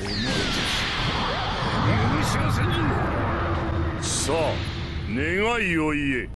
お前たち許しはせんぞ。さあ願いを言え。